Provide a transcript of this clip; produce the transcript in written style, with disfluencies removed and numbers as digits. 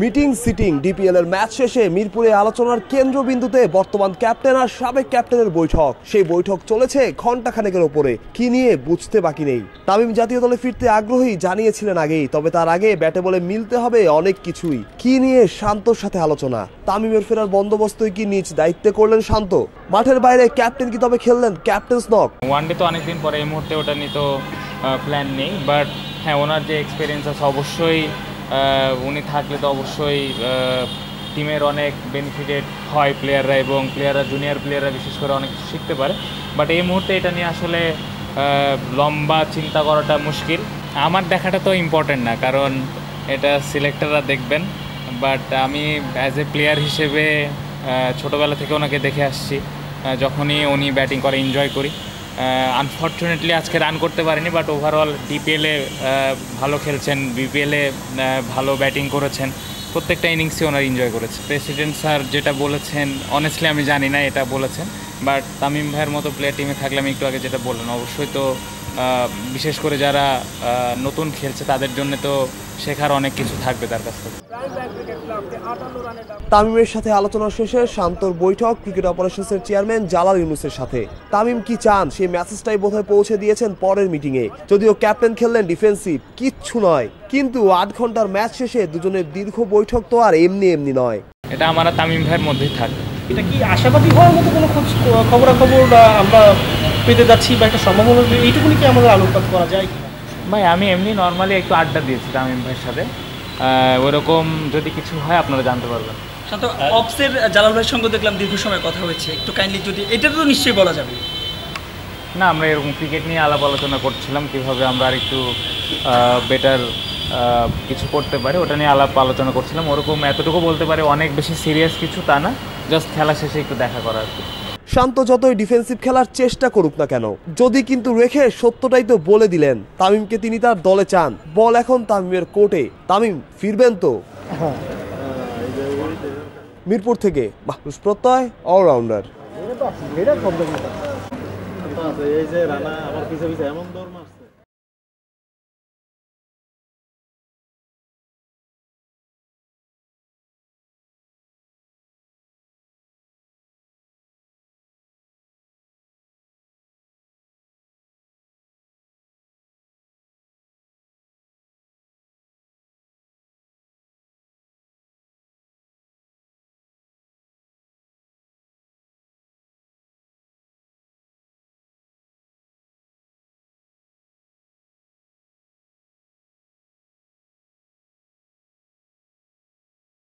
Meeting sitting ডিপিএলের match শেষে মিরপুরে আলোচনার কেন্দ্রবিন্দুতে বর্তমান ক্যাপ্টেন আর সাবেক ক্যাপ্টেনের বৈঠক। সেই বৈঠক চলেছে ঘণ্টাখানেকের ওপরে, কি নিয়ে বুঝতে বাকি নেই। তামিম জাতীয় দলে ফিরতে আগ্রহী জানিয়েছিলেন আগেই, তবে তার আগে ব্যাটে বলে মিলতে হবে অনেক কিছুই। কি নিয়ে শান্তর সাথে আলোচনা, তামিমের ফেরার বন্দোবস্তই কি নিজ দায়িত্বে করলেন শান্ত, মাঠের বাইরে ক্যাপ্টেন কি তবে খেললেন ক্যাপ্টেন্স নক? ওয়ানডে তো অনেকদিন পরে, এই মুহূর্তে ওটা নিয়ে তো প্ল্যান নেই, বাট হ্যাঁ ওনার যে এক্সপিরিয়েন্স আছে অবশ্যই উনি থাকলে তো অবশ্যই টিমের অনেক বেনিফিটেড হয় প্লেয়াররা, এবং প্লেয়াররা জুনিয়র প্লেয়াররা বিশেষ করে অনেক কিছু শিখতে পারে। বাট এই মুহূর্তে এটা নিয়ে আসলে লম্বা চিন্তা করাটা মুশকিল। আমার দেখাটা তো ইম্পর্টেন্ট না, কারণ এটা সিলেক্টররা দেখবেন, বাট আমি অ্যাজ এ প্লেয়ার হিসেবে ছোটোবেলা থেকে ওনাকে দেখে আসছি, যখনই উনি ব্যাটিং করে এনজয় করি। আনফর্চুনেটলি আজকে রান করতে পারেনি, বাট ওভারঅল ডিপিএলে ভালো খেলছেন, বিপিএলে ভালো ব্যাটিং করেছেন, প্রত্যেকটা ইনিংসই ওনার এনজয় করেছে। প্রেসিডেন্ট স্যার যেটা বলেছেন, অনেস্টলি আমি জানি না এটা বলেছেন, বাট তামিম ভাইয়ের মতো প্লেয়ার টিমে থাকলে আমি একটু আগে যেটা বললেন, অবশ্যই তো বিশেষ করে যারা নতুন খেলছে তাদের জন্য তো শেখার অনেক কিছু থাকবে তার কাছ থেকে। তামিমের সাথে আলোচনা শেষে শান্তর বৈঠক ক্রিকেট অপারেশনসের চেয়ারম্যান জালাল ইউনুসের সাথে। তামিম কি চান সেই মেসেজটাই বোধহয় পৌঁছে দিয়েছেন পরের মিটিংয়ে। যদিও ক্যাপ্টেন খেললেন ডিফেন্সিভ, কিচ্ছু নয়, কিন্তু ৮ ঘন্টার ম্যাচ শেষে দুজনের দীর্ঘ বৈঠক তো আর এমনি এমনি নয়। এটা আমার তামিম ভাইয়ের মধ্যেই থাকে। এটা কি আশাবাদী হওয়ার মতো কোনো খবরাখবর আমরা পেতে যাচ্ছি বা একটা সম্ভাবনা, এইটুকুনি কি আমাদের আলোকপাত করা যায়? ভাই আমি এমনি নর্মালি একটু আড্ডা দিয়েছি তামিম ভাইয়ের সাথে, ওরকম যদি কিছু হয় আপনারা জানতে পারবেন। শান্ত অপসের জালাল ভাইয়ের সঙ্গে দেখলাম দীর্ঘ সময় কথা হয়েছে, একটু কাইন্ডলি যদি এটা তো নিশ্চয়ই বলা যাবে না, আমরা এরকম ক্রিকেট নিয়ে আলাপ আলোচনা করছিলাম কীভাবে আমরা আর একটু বেটার কিছু করতে পারি, ওটা নিয়ে আলাপ আলোচনা করছিলাম। ওরকম এতটুকু বলতে পারে, অনেক বেশি সিরিয়াস কিছু তা না, জাস্ট খেলা শেষে একটু দেখা করা আর কি। শান্ত যতই ডিফেন্সিভ খেলার চেষ্টা করুক না কেন, যদি কিন্তু রেখে সত্যটাই তো বলে দিলেন, তামিমকে তিনি তার দলে চান। বল এখন তামিমের কোর্টে, তামিম ফিরবেন তো? মিরপুর থেকে বাহরুশ প্রত্যয়, অলরাউন্ডার।